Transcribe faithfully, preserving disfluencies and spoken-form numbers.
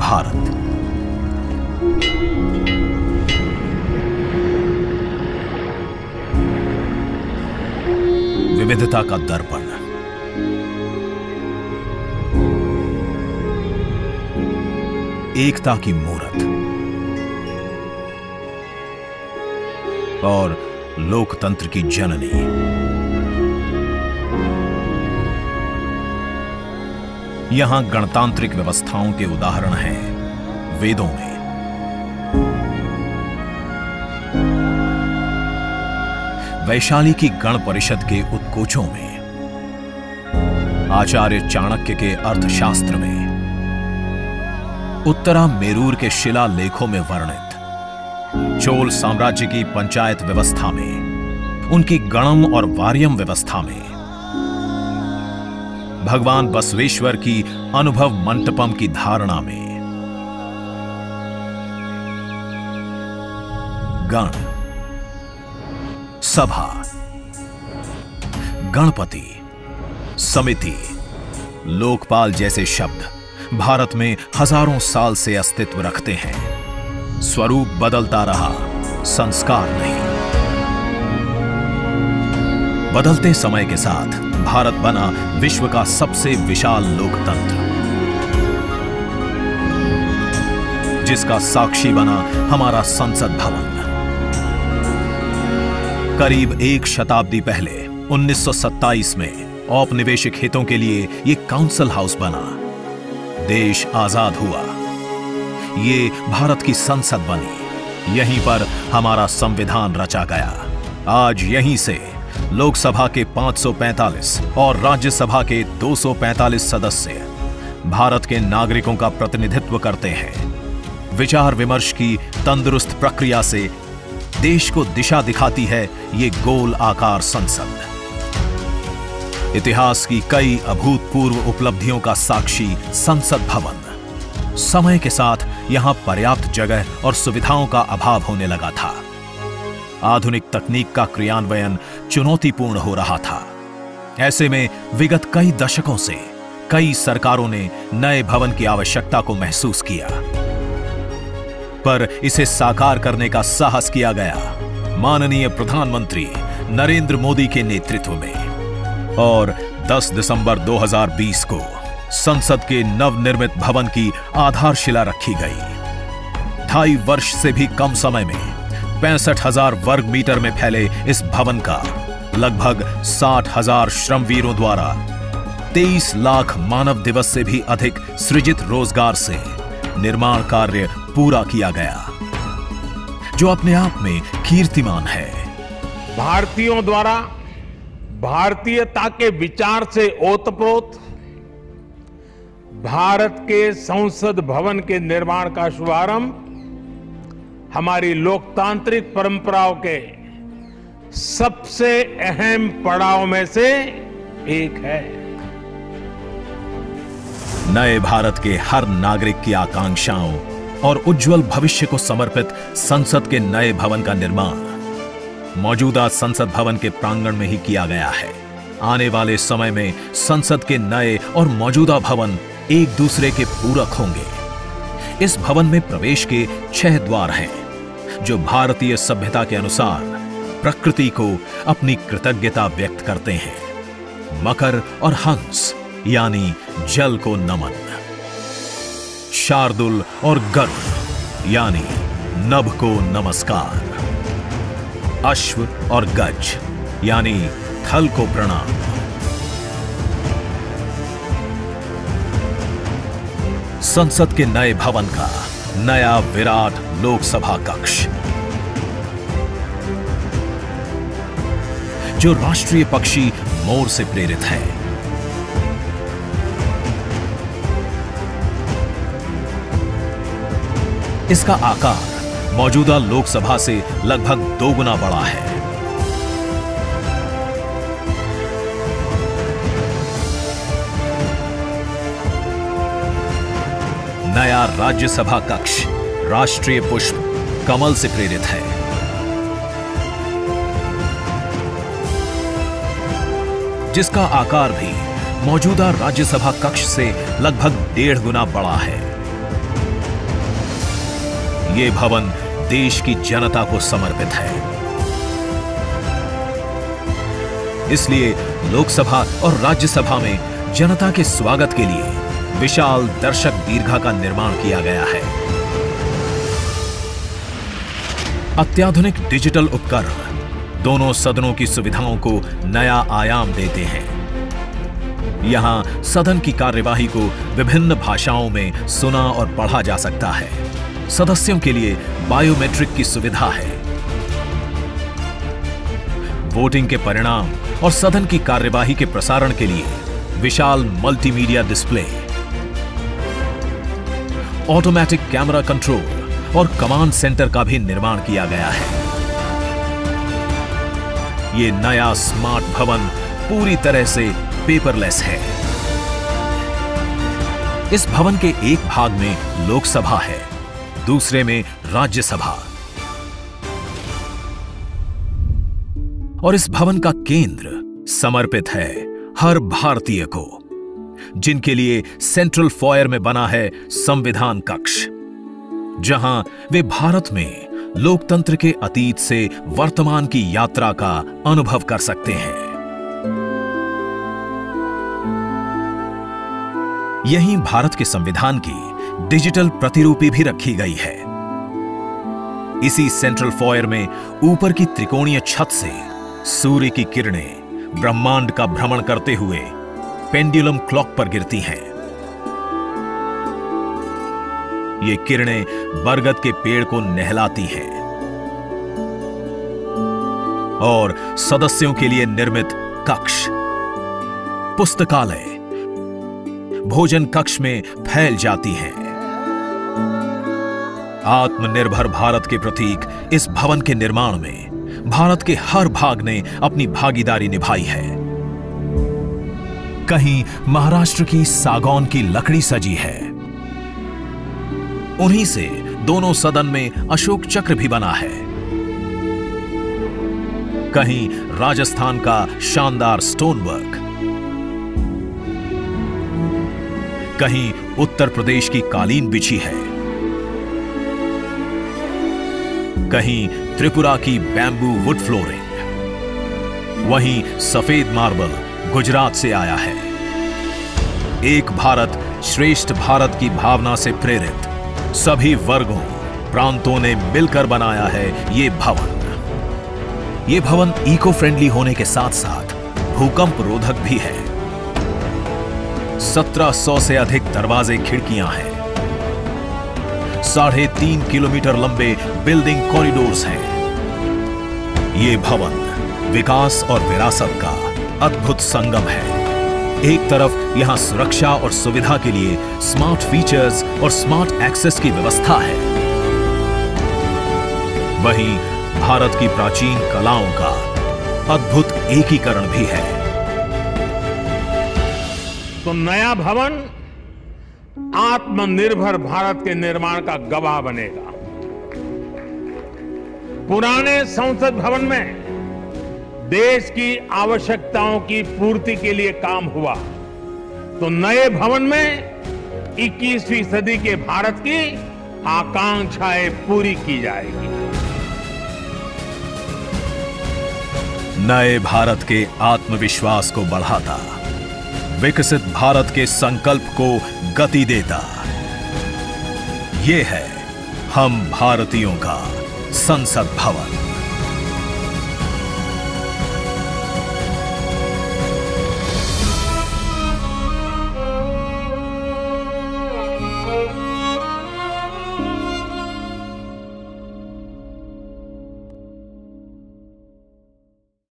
भारत विविधता का दर्पण, एकता की मूरत और लोकतंत्र की जननी। यहां गणतांत्रिक व्यवस्थाओं के उदाहरण हैं वेदों में, वैशाली की गण परिषद के उत्कोचों में, आचार्य चाणक्य के अर्थशास्त्र में, उत्तरा मेरूर के शिला लेखों में वर्णित चोल साम्राज्य की पंचायत व्यवस्था में, उनकी गणम और वार्यम व्यवस्था में, भगवान बसवेश्वर की अनुभव मंटपम की धारणा में। गण, सभा, गणपति, समिति, लोकपाल जैसे शब्द भारत में हजारों साल से अस्तित्व रखते हैं। स्वरूप बदलता रहा, संस्कार नहीं। बदलते समय के साथ भारत बना विश्व का सबसे विशाल लोकतंत्र, जिसका साक्षी बना हमारा संसद भवन। करीब एक शताब्दी पहले उन्नीस सौ सत्ताईस में औपनिवेशिक हितों के लिए यह काउंसिल हाउस बना, देश आजाद हुआ, ये भारत की संसद बनी, यहीं पर हमारा संविधान रचा गया। आज यहीं से लोकसभा के पाँच सौ पैंतालीस और राज्यसभा के दो सौ पैंतालीस सदस्य भारत के नागरिकों का प्रतिनिधित्व करते हैं। विचार विमर्श की तंदुरुस्त प्रक्रिया से देश को दिशा दिखाती है ये गोल आकार संसद। इतिहास की कई अभूतपूर्व उपलब्धियों का साक्षी संसद भवन। समय के साथ यहां पर्याप्त जगह और सुविधाओं का अभाव होने लगा था। आधुनिक तकनीक का क्रियान्वयन चुनौतीपूर्ण हो रहा था। ऐसे में विगत कई दशकों से कई सरकारों ने नए भवन की आवश्यकता को महसूस किया, पर इसे साकार करने का साहस किया गया माननीय प्रधानमंत्री नरेंद्र मोदी के नेतृत्व में। और दस दिसंबर दो हज़ार बीस को संसद के नवनिर्मित भवन की आधारशिला रखी गई। ढाई वर्ष से भी कम समय में पैंसठ हजार वर्ग मीटर में फैले इस भवन का लगभग साठ हजार श्रमवीरों द्वारा तेईस लाख मानव दिवस से भी अधिक सृजित रोजगार से निर्माण कार्य पूरा किया गया, जो अपने आप में कीर्तिमान है। भारतीयों द्वारा भारतीयता के विचार से ओतप्रोत भारत के संसद भवन के निर्माण का शुभारंभ हमारी लोकतांत्रिक परंपराओं के सबसे अहम पड़ाव में से एक है। नए भारत के हर नागरिक की आकांक्षाओं और उज्जवल भविष्य को समर्पित संसद के नए भवन का निर्माण मौजूदा संसद भवन के प्रांगण में ही किया गया है। आने वाले समय में संसद के नए और मौजूदा भवन एक दूसरे के पूरक होंगे। इस भवन में प्रवेश के छह द्वार हैं, जो भारतीय सभ्यता के अनुसार प्रकृति को अपनी कृतज्ञता व्यक्त करते हैं। मकर और हंस यानी जल को नमन, शार्दुल और गरुड़ यानी नभ को नमस्कार, अश्व और गज यानी थल को प्रणाम। संसद के नए भवन का नया विराट लोकसभा कक्ष, जो राष्ट्रीय पक्षी मोर से प्रेरित है। इसका आकार मौजूदा लोकसभा से लगभग दोगुना बड़ा है। नया राज्यसभा कक्ष राष्ट्रीय पुष्प कमल से प्रेरित है। जिसका आकार भी मौजूदा राज्यसभा कक्ष से लगभग डेढ़ गुना बड़ा है। ये भवन देश की जनता को समर्पित है, इसलिए लोकसभा और राज्यसभा में जनता के स्वागत के लिए विशाल दर्शक दीर्घा का निर्माण किया गया है। अत्याधुनिक डिजिटल उपकरण दोनों सदनों की सुविधाओं को नया आयाम देते हैं। यहां सदन की कार्यवाही को विभिन्न भाषाओं में सुना और पढ़ा जा सकता है। सदस्यों के लिए बायोमेट्रिक की सुविधा है। वोटिंग के परिणाम और सदन की कार्यवाही के प्रसारण के लिए विशाल multimedia display, automatic camera control और कमांड सेंटर का भी निर्माण किया गया है। ये नया स्मार्ट भवन पूरी तरह से पेपरलेस है। इस भवन के एक भाग में लोकसभा है, दूसरे में राज्यसभा, और इस भवन का केंद्र समर्पित है हर भारतीय को, जिनके लिए सेंट्रल फॉयर में बना है संविधान कक्ष, जहां वे भारत में लोकतंत्र के अतीत से वर्तमान की यात्रा का अनुभव कर सकते हैं। यहीं भारत के संविधान की डिजिटल प्रतिरूपी भी रखी गई है। इसी सेंट्रल फॉयर में ऊपर की त्रिकोणीय छत से सूर्य की किरणें ब्रह्मांड का भ्रमण करते हुए पेंडुलम क्लॉक पर गिरती हैं। ये किरणें बरगद के पेड़ को नहलाती हैं और सदस्यों के लिए निर्मित कक्ष, पुस्तकालय, भोजन कक्ष में फैल जाती हैं। आत्मनिर्भर भारत के प्रतीक इस भवन के निर्माण में भारत के हर भाग ने अपनी भागीदारी निभाई है। कहीं महाराष्ट्र की सागौन की लकड़ी सजी है, उन्हीं से दोनों सदन में अशोक चक्र भी बना है। कहीं राजस्थान का शानदार स्टोनवर्क, कहीं उत्तर प्रदेश की कालीन बिछी है, कहीं त्रिपुरा की बैम्बू वुड फ्लोरिंग, वहीं सफेद मार्बल गुजरात से आया है। एक भारत श्रेष्ठ भारत की भावना से प्रेरित सभी वर्गों, प्रांतों ने मिलकर बनाया है ये भवन। ये भवन इको फ्रेंडली होने के साथ साथ भूकंप रोधक भी है। सत्रह सौ से अधिक दरवाजे, खिड़कियां हैं, साढ़े तीन किलोमीटर लंबे बिल्डिंग कॉरिडोर्स हैं। ये भवन विकास और विरासत का अद्भुत संगम है। एक तरफ यहां सुरक्षा और सुविधा के लिए स्मार्ट फीचर्स और स्मार्ट एक्सेस की व्यवस्था है, वहीं भारत की प्राचीन कलाओं का अद्भुत एकीकरण भी है। तो नया भवन आत्मनिर्भर भारत के निर्माण का गवाह बनेगा। पुराने संसद भवन में देश की आवश्यकताओं की पूर्ति के लिए काम हुआ, तो नए भवन में इक्कीसवीं सदी के भारत की आकांक्षाएं पूरी की जाएगी। नए भारत के आत्मविश्वास को बढ़ाता, विकसित भारत के संकल्प को गति देता, ये है हम भारतीयों का संसद भवन।